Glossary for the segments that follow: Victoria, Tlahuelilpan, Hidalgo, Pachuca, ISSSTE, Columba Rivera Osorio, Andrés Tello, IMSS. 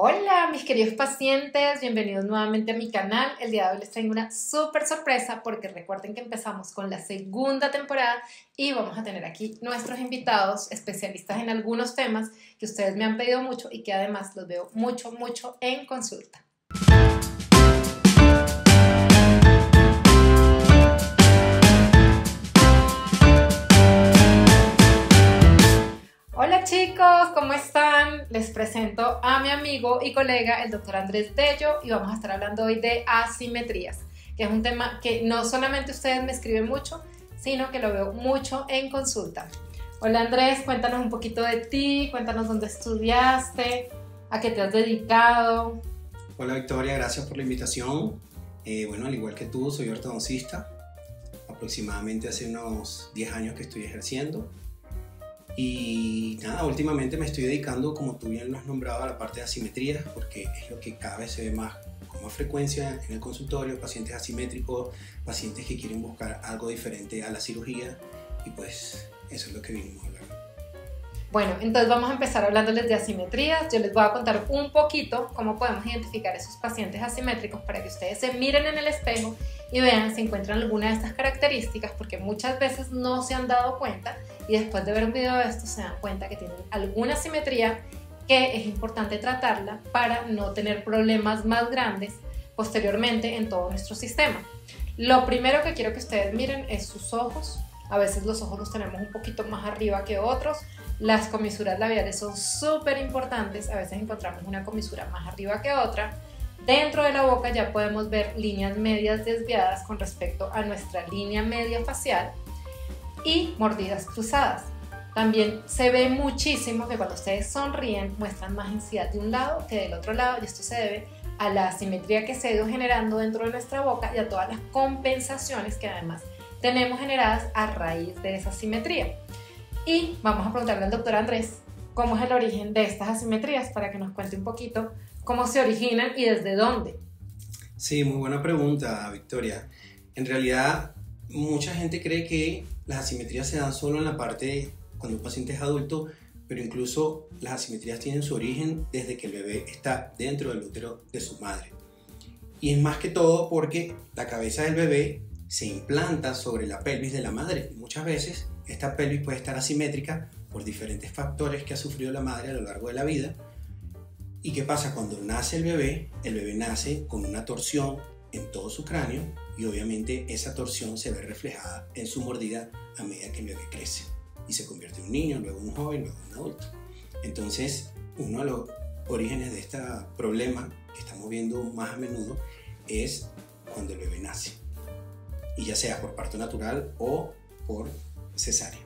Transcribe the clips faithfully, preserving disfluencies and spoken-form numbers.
Hola mis queridos pacientes, bienvenidos nuevamente a mi canal. El día de hoy les traigo una súper sorpresa porque recuerden que empezamos con la segunda temporada y vamos a tener aquí nuestros invitados especialistas en algunos temas que ustedes me han pedido mucho y que además los veo mucho, mucho en consulta. Hola chicos, ¿cómo están? Les presento a mi amigo y colega, el doctor Andrés Tello, y vamos a estar hablando hoy de asimetrías, que es un tema que no solamente ustedes me escriben mucho, sino que lo veo mucho en consulta. Hola Andrés, cuéntanos un poquito de ti, cuéntanos dónde estudiaste, a qué te has dedicado. Hola Victoria, gracias por la invitación. Eh, bueno, al igual que tú, soy ortodoncista, aproximadamente hace unos diez años que estoy ejerciendo. Y nada, últimamente me estoy dedicando, como tú bien lo has nombrado, a la parte de asimetrías, porque es lo que cada vez se ve más con más frecuencia en el consultorio, pacientes asimétricos, pacientes que quieren buscar algo diferente a la cirugía, y pues eso es lo que vinimos a hablar. Bueno, entonces vamos a empezar hablándoles de asimetrías. Yo les voy a contar un poquito cómo podemos identificar esos pacientes asimétricos para que ustedes se miren en el espejo y vean si encuentran alguna de estas características, porque muchas veces no se han dado cuenta y después de ver un video de esto se dan cuenta que tienen alguna asimetría que es importante tratarla para no tener problemas más grandes posteriormente en todo nuestro sistema. Lo primero que quiero que ustedes miren es sus ojos. A veces los ojos los tenemos un poquito más arriba que otros. Las comisuras labiales son súper importantes. A veces encontramos una comisura más arriba que otra. Dentro de la boca ya podemos ver líneas medias desviadas con respecto a nuestra línea media facial y mordidas cruzadas. También se ve muchísimo que cuando ustedes sonríen muestran más ansiedad de un lado que del otro lado, y esto se debe a la asimetría que se ha ido generando dentro de nuestra boca y a todas las compensaciones que además tenemos generadas a raíz de esa asimetría. Y vamos a preguntarle al doctor Andrés cómo es el origen de estas asimetrías para que nos cuente un poquito cómo se originan y desde dónde. Sí, muy buena pregunta, Victoria. En realidad, mucha gente cree que las asimetrías se dan solo en la parte cuando un paciente es adulto, pero incluso las asimetrías tienen su origen desde que el bebé está dentro del útero de su madre. Y es más que todo porque la cabeza del bebé se implanta sobre la pelvis de la madre. Muchas veces esta pelvis puede estar asimétrica por diferentes factores que ha sufrido la madre a lo largo de la vida. ¿Y qué pasa? Cuando nace el bebé, el bebé nace con una torsión en todo su cráneo y obviamente esa torsión se ve reflejada en su mordida a medida que el bebé crece y se convierte en un niño, luego un joven, luego un adulto. Entonces, uno de los orígenes de este problema que estamos viendo más a menudo es cuando el bebé nace, y ya sea por parto natural o por cesárea.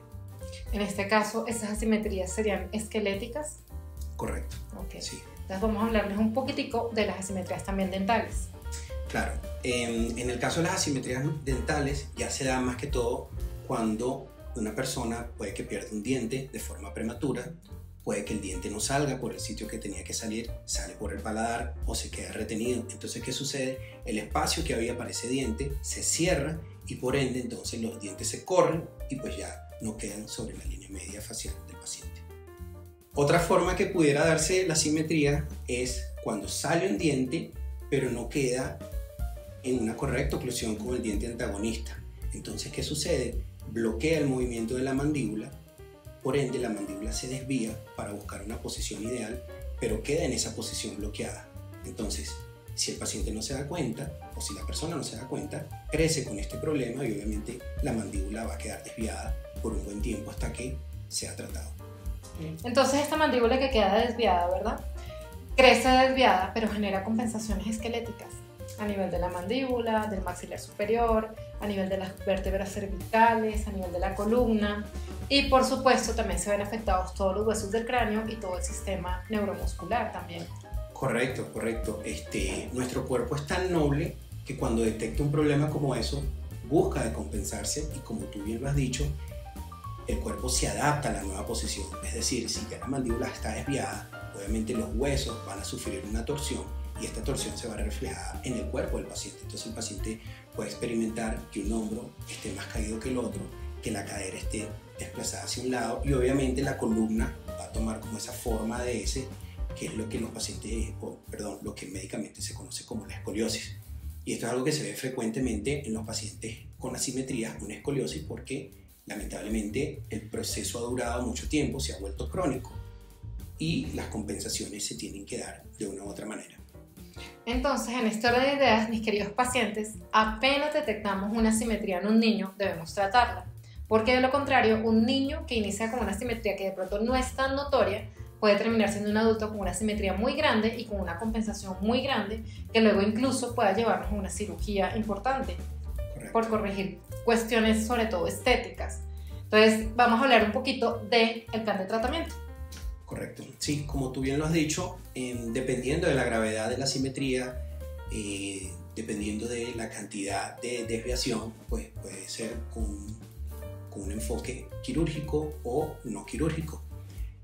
En este caso, ¿esas asimetrías serían esqueléticas? Correcto. Okay. Sí. Entonces vamos a hablarles un poquitico de las asimetrías también dentales. Claro. En, en el caso de las asimetrías dentales ya se da más que todo cuando una persona puede que pierda un diente de forma prematura, puede que el diente no salga por el sitio que tenía que salir, sale por el paladar o se queda retenido. Entonces, ¿qué sucede? El espacio que había para ese diente se cierra y por ende entonces los dientes se corren y pues ya no quedan sobre la línea media facial del paciente. Otra forma que pudiera darse la asimetría es cuando sale un diente pero no queda en una correcta oclusión con el diente antagonista. Entonces, ¿qué sucede? Bloquea el movimiento de la mandíbula. Por ende, la mandíbula se desvía para buscar una posición ideal, pero queda en esa posición bloqueada. Entonces, si el paciente no se da cuenta, o si la persona no se da cuenta, crece con este problema y obviamente la mandíbula va a quedar desviada por un buen tiempo hasta que sea tratado. Entonces, esta mandíbula que queda desviada, ¿verdad? Crece desviada, pero genera compensaciones esqueléticas a nivel de la mandíbula, del maxilar superior, a nivel de las vértebras cervicales, a nivel de la columna. Y por supuesto también se ven afectados todos los huesos del cráneo y todo el sistema neuromuscular también. Correcto, correcto. Este, nuestro cuerpo es tan noble que cuando detecta un problema como eso, busca de compensarse y, como tú bien lo has dicho, el cuerpo se adapta a la nueva posición. Es decir, si ya la mandíbula está desviada, obviamente los huesos van a sufrir una torsión y esta torsión se va a reflejar en el cuerpo del paciente. Entonces el paciente puede experimentar que un hombro esté más caído que el otro, que la cadera esté desplazada hacia un lado y obviamente la columna va a tomar como esa forma de ese que es lo que los pacientes, o, perdón, lo que médicamente se conoce como la escoliosis. Y esto es algo que se ve frecuentemente en los pacientes con asimetría, una escoliosis, porque lamentablemente el proceso ha durado mucho tiempo, se ha vuelto crónico y las compensaciones se tienen que dar de una u otra manera. Entonces, en esta hora de ideas, mis queridos pacientes, apenas detectamos una asimetría en un niño, debemos tratarla. Porque de lo contrario, un niño que inicia con una asimetría que de pronto no es tan notoria, puede terminar siendo un adulto con una asimetría muy grande y con una compensación muy grande, que luego incluso pueda llevarnos a una cirugía importante. Correcto. Por corregir cuestiones sobre todo estéticas. Entonces, vamos a hablar un poquito del plan de tratamiento. Correcto. Sí, como tú bien lo has dicho, eh, dependiendo de la gravedad de la asimetría, eh, dependiendo de la cantidad de desviación, pues puede ser con, con un enfoque quirúrgico o no quirúrgico.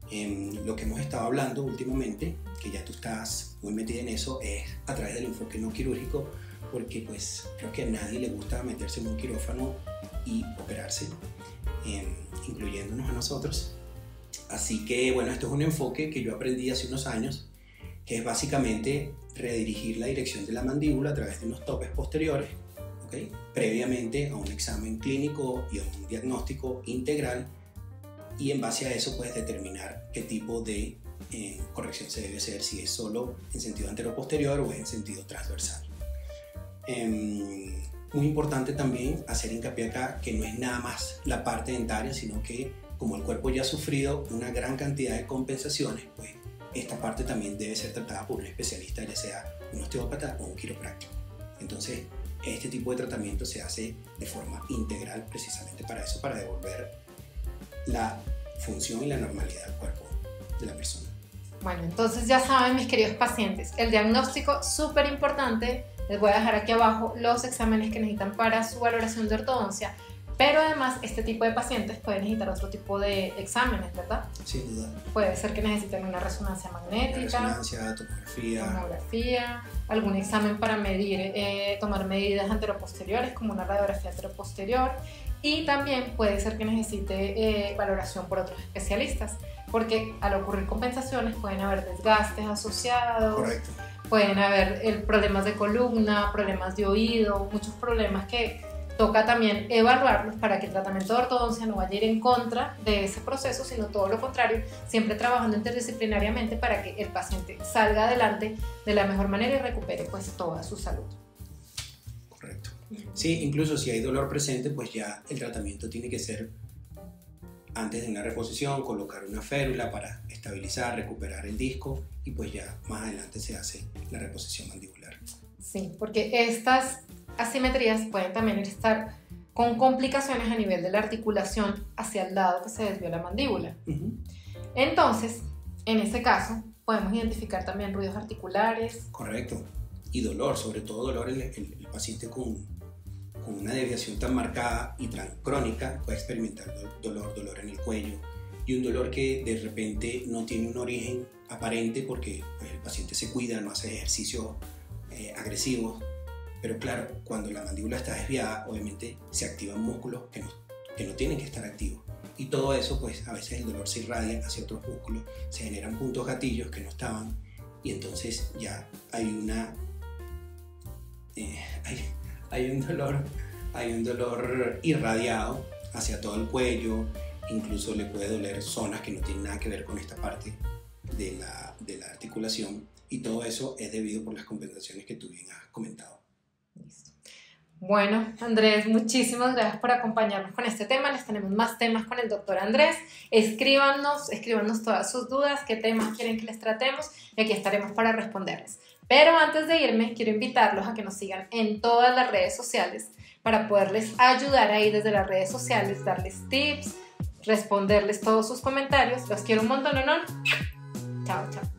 En lo que hemos estado hablando últimamente, que ya tú estás muy metida en eso, es a través del enfoque no quirúrgico, porque pues creo que a nadie le gusta meterse en un quirófano y operarse, eh, incluyéndonos a nosotros. Así que bueno, esto es un enfoque que yo aprendí hace unos años, que es básicamente redirigir la dirección de la mandíbula a través de unos topes posteriores, ¿okay? Previamente a un examen clínico y a un diagnóstico integral, y en base a eso puedes determinar qué tipo de eh, corrección se debe hacer, si es solo en sentido anteroposterior o en sentido transversal. Eh, muy importante también hacer hincapié acá que no es nada más la parte dentaria, sino que como el cuerpo ya ha sufrido una gran cantidad de compensaciones, pues esta parte también debe ser tratada por un especialista, ya sea un osteópata o un quiropráctico. Entonces, este tipo de tratamiento se hace de forma integral precisamente para eso, para devolver la función y la normalidad del cuerpo de la persona. Bueno, entonces ya saben, mis queridos pacientes, el diagnóstico súper importante. Les voy a dejar aquí abajo los exámenes que necesitan para su valoración de ortodoncia. Pero además, este tipo de pacientes pueden necesitar otro tipo de exámenes, ¿verdad? Sin duda. Puede ser que necesiten una resonancia magnética, resonancia, tomografía, tomografía, algún examen para medir, eh, tomar medidas anteroposteriores, como una radiografía anteroposterior. Y también puede ser que necesite eh, valoración por otros especialistas, porque al ocurrir compensaciones pueden haber desgastes asociados. Correcto. Pueden haber eh, problemas de columna, problemas de oído, muchos problemas que toca también evaluarlos para que el tratamiento de ortodoncia no vaya a ir en contra de ese proceso, sino todo lo contrario, siempre trabajando interdisciplinariamente para que el paciente salga adelante de la mejor manera y recupere pues toda su salud. Correcto. Sí, incluso si hay dolor presente, pues ya el tratamiento tiene que ser antes de una reposición, colocar una férula para estabilizar, recuperar el disco y pues ya más adelante se hace la reposición mandibular. Sí, porque estas asimetrías pueden también estar con complicaciones a nivel de la articulación hacia el lado que se desvió la mandíbula. Uh-huh. Entonces, en este caso, podemos identificar también ruidos articulares. Correcto. Y dolor, sobre todo dolor en el, el, el paciente con, con una desviación tan marcada y tan crónica puede experimentar dolor, dolor en el cuello y un dolor que de repente no tiene un origen aparente porque pues, el paciente se cuida, no hace ejercicio eh, agresivo. Pero claro, cuando la mandíbula está desviada, obviamente se activan músculos que no, que no tienen que estar activos. Y todo eso, pues a veces el dolor se irradia hacia otros músculos, se generan puntos gatillos que no estaban y entonces ya hay una... Eh, hay, hay, un dolor, hay un dolor irradiado hacia todo el cuello, incluso le puede doler zonas que no tienen nada que ver con esta parte de la, de la articulación y todo eso es debido por las compensaciones que tú bien has comentado. Bueno, Andrés, muchísimas gracias por acompañarnos con este tema. Les tenemos más temas con el doctor Andrés. Escríbanos, escríbanos todas sus dudas, qué temas quieren que les tratemos y aquí estaremos para responderles. Pero antes de irme, quiero invitarlos a que nos sigan en todas las redes sociales para poderles ayudar ahí desde las redes sociales, darles tips, responderles todos sus comentarios. Los quiero un montón, ¿no? Chao, chao.